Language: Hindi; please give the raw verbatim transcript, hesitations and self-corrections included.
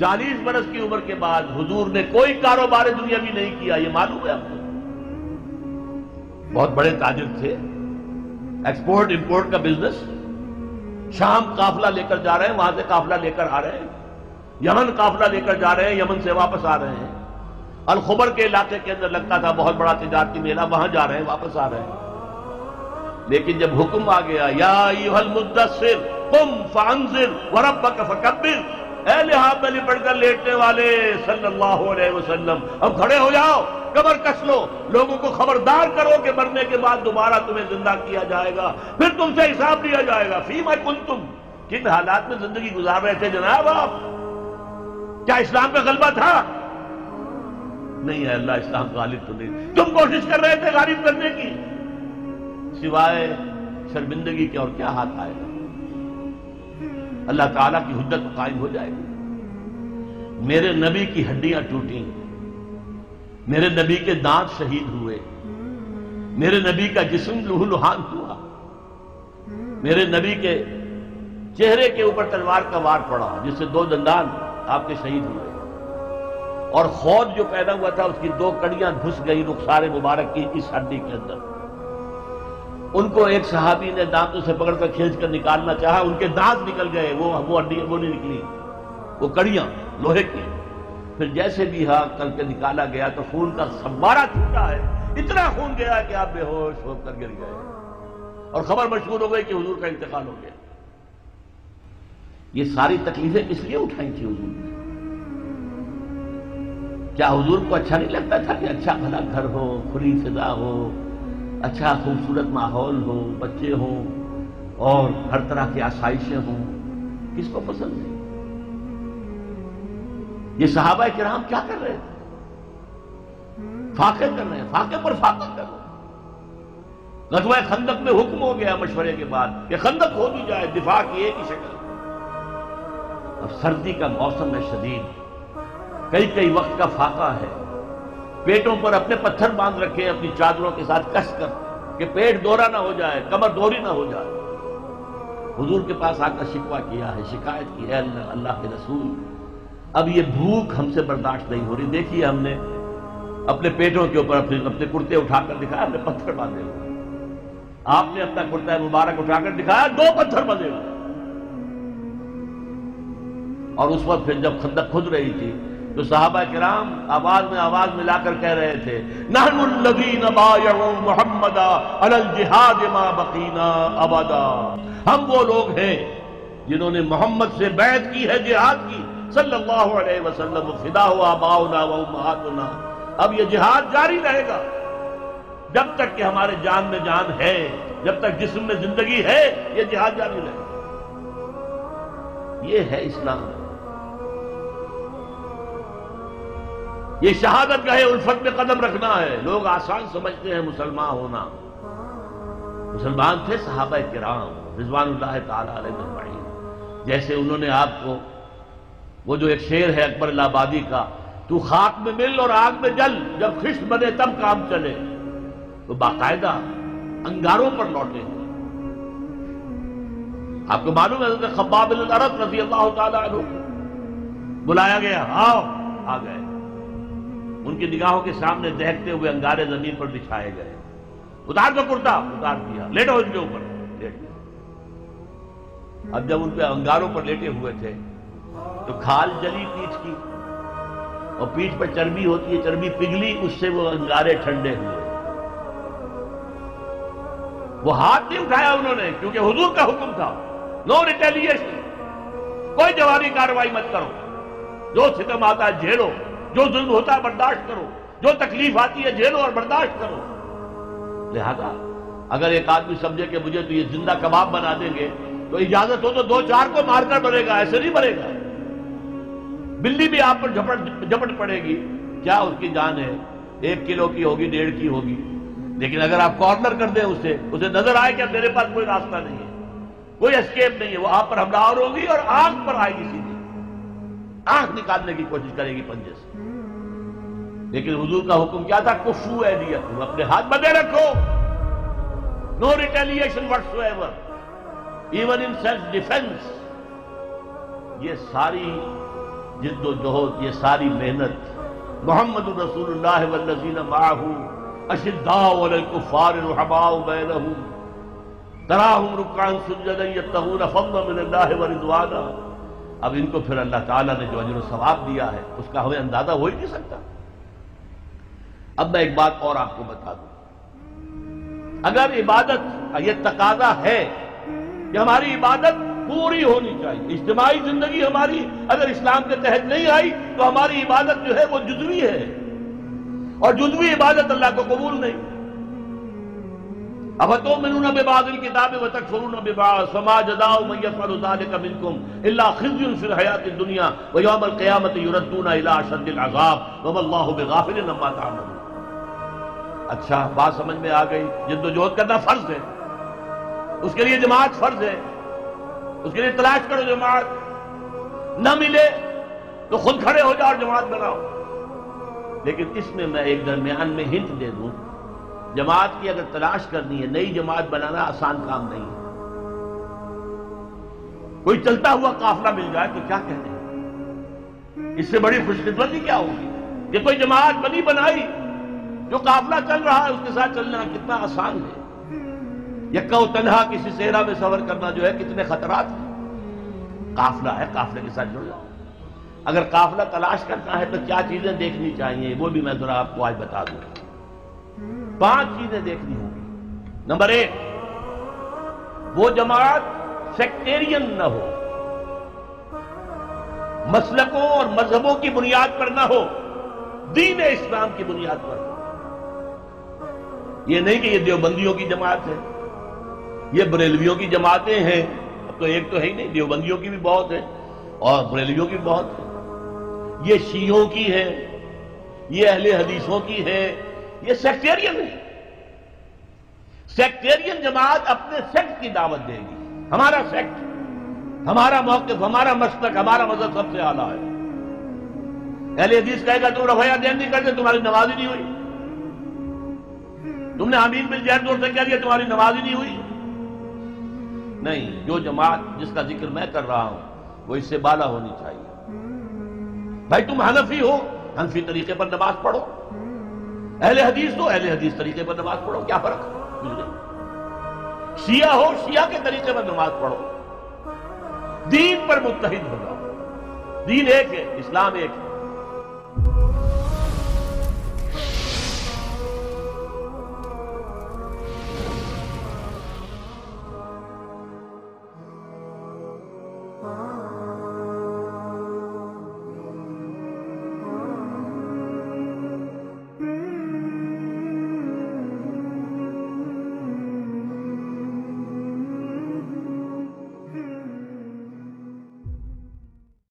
चालीस बरस की उम्र के बाद हुजूर ने कोई कारोबार दुनियावी नहीं किया, ये मालूम है आपको। बहुत बड़े ताजिर थे, एक्सपोर्ट इंपोर्ट का बिजनेस। शाम काफला लेकर जा रहे हैं, वहां से काफला लेकर आ रहे हैं, यमन काफला लेकर जा रहे हैं, यमन से वापस आ रहे हैं। अलखुबर के इलाके के अंदर लगता था बहुत बड़ा तिजारती मेला, वहां जा रहे हैं वापस आ रहे हैं। लेकिन जब हुक्म आ गया, या अय्युहल मुद्दस्सिर कुम फअंज़िर व रब्बक फकब्बिर, ऐ लिहाज़ में लिपटकर लेटने वाले सल्लल्लाहु अलैहि वसल्लम अब खड़े हो जाओ, कमर कस लो, लोगों को खबरदार करो कि मरने के बाद दोबारा तुम्हें जिंदा किया जाएगा, फिर तुमसे हिसाब लिया जाएगा। फीमा कुंतुम, किन हालात में जिंदगी गुजार रहे थे जनाब आप? क्या इस्लाम पे गलबा था? नहीं है अल्लाह, इस्लाम गालिब तो नहीं, तुम कोशिश कर रहे थे गालिब करने की। सिवाय शर्मिंदगी के और क्या हाथ आएगा? अल्लाह ताला की हुज्जत कायम हो जाएगी। मेरे नबी की हड्डियां टूटी, मेरे नबी के दांत शहीद हुए, मेरे नबी का जिस्म लहूलुहान हुआ, मेरे नबी के चेहरे के ऊपर तलवार का वार पड़ा जिससे दो दंदान आपके शहीद हुए, और खौद जो पैदा हुआ था उसकी दो कड़ियां घुस गई रुखसारे मुबारक की इस हड्डी के अंदर। उनको एक सहाबी ने दांतों से पकड़कर खींचकर निकालना चाहा, उनके दांत निकल गए, वो वो हड्डी वो नहीं निकली, वो कड़ियां लोहे की। फिर जैसे भी हाँ कल के निकाला गया तो खून का फव्वारा छूटा है, इतना खून गया कि आप बेहोश होकर गिर गए और खबर मशहूर हो गई कि हुजूर का इंतकाल हो गया। ये सारी तकलीफें किस लिए उठाई थी हुजूर ने? क्या हुजूर को अच्छा नहीं लगता था कि अच्छा भला घर हो, खुली फिजा हो, अच्छा खूबसूरत माहौल हो, बच्चे हों और हर तरह की आसाइशें हों? किसको पसंद नहीं? ये सहाबा किराम क्या कर रहे थे? फाके कर रहे हैं, फाके पर फाके कर रहे हैं। गज़वा खंदक में हुक्म हो गया मशवरे के बाद कि खंदक खोदी जाए दिफा की एक ही शक्ल। अब सर्दी का मौसम है शदीद, कई कई वक्त का फाका है। पेटों पर अपने पत्थर बांध रखे अपनी चादरों के साथ कस कर कि पेट दोहरा ना हो जाए, कमर दोहरी ना हो जाए। हुजूर के पास आकर शिकवा किया है, शिकायत की है अल्लाह अल्लाह के रसूल, अब ये भूख हमसे बर्दाश्त नहीं हो रही। देखिए हमने अपने पेटों के ऊपर अपने अपने कुर्ते उठाकर दिखाया, हमने पत्थर बांधे हुए, आपने अपना कुर्ता मुबारक उठाकर दिखाया, दो पत्थर बांधे हुए। और उस वक्त फिर जब खंदक खुद रही थी तो साहबा किराम आवाज में आवाज मिलाकर कह रहे थे, नहनुल्लज़ीन बायअू मुहम्मदा अलल जिहाद मा बकीना अबदा, हम वो लोग हैं जिन्होंने मोहम्मद से बैत की है, जिहाद की, सल्लल्लाहु अलैहि वसल्लम, फिदा हो आबाउना व उम्माहातुना, अब ये जिहाद जारी रहेगा जब तक कि हमारे जान में जान है, जब तक जिस्म में जिंदगी है, ये जिहाद जारी रहेगा। ये है इस्लाम, ये शहादत गहे उल्फत में कदम रखना है। लोग आसान समझते हैं मुसलमान होना, मुसलमान थे सहाबा किराम रिज़वानुल्लाह ताला अलैहि, जैसे उन्होंने आपको वो जो एक शेर है अकबर इलाहाबादी का, तू खाक में मिल और आग में जल, जब खिश्त बने तब काम चले, तो बाकायदा अंगारों पर लौटे। आपको मालूम है हज़रत खब्बाब बिन अरत रज़ियल्लाहु ताला अन्हु बुलाया गया, आओ, आ गए, उनकी निगाहों के सामने देखते हुए अंगारे जमीन पर बिछाए गए। उतार दो कुर्ता, उतार दिया, लेटो उनके ऊपर, लेट गए। अब जब उनके अंगारों पर लेटे हुए थे तो खाल जली पीठ की, और पीठ पर चर्बी होती है, चर्बी पिघली, उससे वो अंगारे ठंडे हुए। वो हाथ नहीं उठाया उन्होंने क्योंकि हुजूर का हुक्म था, नो रिटेलिएशन, कोई जवाबी कार्रवाई मत करो, जो सितम आता है झेलो, जो जुल्म होता है बर्दाश्त करो, जो तकलीफ आती है झेलो और बर्दाश्त करो। लिहाजा अगर एक आदमी समझे कि मुझे तो ये जिंदा कबाब बना देंगे तो इजाजत हो तो दो चार को मारकर बनेगा, ऐसे नहीं बनेगा। बिल्ली भी आप पर झपट झपट पड़ेगी, क्या उसकी जान है? एक किलो की होगी, डेढ़ की होगी, लेकिन अगर आप कॉर्नर कर दें उसे, उसे नजर आए कि मेरे पास कोई रास्ता नहीं है, कोई एस्केप नहीं है, वो आप पर हमला और होगी और आंख पर आएगी, सीधी आंख निकालने की कोशिश करेगी पंजे से। लेकिन हुजूर का हुक्म क्या था? कुफू ऐदियकुम, अपने हाथ बंधे रखो, no retaliation whatsoever, even in self defence. ये सारी जिद्दोजहद, ये सारी मेहनत मोहम्मद रसूलुल्लाह वल्लज़ीना माअहू अशिद्दाउ अलल कुफ़ार रुहमाउ बैनहुम तराहुम रुक्अन सुज्जदन यब्तगून फ़ज़्लन मिनल्लाहि व रिज़वाना। अब इनको फिर अल्लाह ताला ने जो अजर सवाब दिया है उसका हमें अंदाजा हो ही नहीं सकता। अब मैं एक बात और आपको बता दूं, अगर इबादत यह तकाजा है कि हमारी इबादत पूरी होनी चाहिए, इज्तिमाई जिंदगी हमारी अगर इस्लाम के तहत नहीं आई तो हमारी इबादत जो है वो जुजवी है, और जुजवी इबादत अल्लाह को कबूल नहीं। अब तो मिनू न बेबादिल किताब व तकफुरून बिबाद फमा जज़ाउ मन यफ़अलु ज़ालिका मिनकुम इल्ला ख़िज़्युन फ़िल हयातिद दुनिया व यौमल क़ियामति युरद्दूना इला अशद्दिल अज़ाब व वल्लाहु बिग़ाफ़िलिन अम्मा तअमलून। अच्छा, बात समझ में आ गई। जिद्दोजहद करना फर्ज है, उसके लिए जमात फर्ज है, उसके लिए तलाश करो जमात, न मिले तो खुद खड़े हो जाओ और जमात बनाओ। लेकिन इसमें मैं एक दरमियान में हिंट दे दूं, जमात की अगर तलाश करनी है, नई जमात बनाना आसान काम नहीं है। कोई चलता हुआ काफिला मिल जाए तो क्या कहते हैं, इससे बड़ी खुशकिस्मती क्या होगी कि कोई जमात बनी बनाई, जो काफिला चल रहा है उसके साथ चलना कितना आसान है। यक्का व तन्हा किसी सेहरा में सफर करना जो है कितने खतरात हैं। काफिला है, काफिले के साथ जुड़ जाओ। अगर काफिला तलाश करना है तो क्या चीजें देखनी चाहिए वो भी मैं जरा आपको आज बता दूं। पांच चीजें देखनी होगी। नंबर एक, वो जमात सेक्टेरियन न हो, मसलकों और मजहबों की बुनियाद पर ना हो, दीन इस्लाम की बुनियाद पर हो। यह नहीं कि ये देवबंदियों की जमात है, ये बरेलवियों की जमातें हैं। अब तो एक तो है ही नहीं, देवबंदियों की भी बहुत है और बरेलवियों की भी बहुत है, ये शीयों की है, ये अहले हदीसों की है, ये सेक्टेरियन है। सेक्टेरियन जमात अपने सेक्ट की दावत देगी, हमारा सेक्ट, हमारा मौक़िफ़, हमारा मसलक, हमारा मज़हब सबसे आला है। अहले हदीस कहेगा तुम रफ़ा यदैन कर दे, तुम्हारी नमाज ही नहीं हुई, तुमने हमीद बिन जहर से कह दिया, तुम्हारी नमाज ही नहीं हुई। नहीं, जो जमात जिसका जिक्र मैं कर रहा हूं वो इससे बाला होनी चाहिए। भाई तुम हनफी हो, हनफी तरीके पर नमाज पढ़ो, अहले हदीस हो, अहले हदीस तरीके पर नमाज पढ़ो, क्या फर्क कुछ नहीं। शिया हो, शिया के तरीके पर नमाज पढ़ो, दीन पर मुत्तहिद हो जाओ। दीन एक है, इस्लाम एक है। हाँ।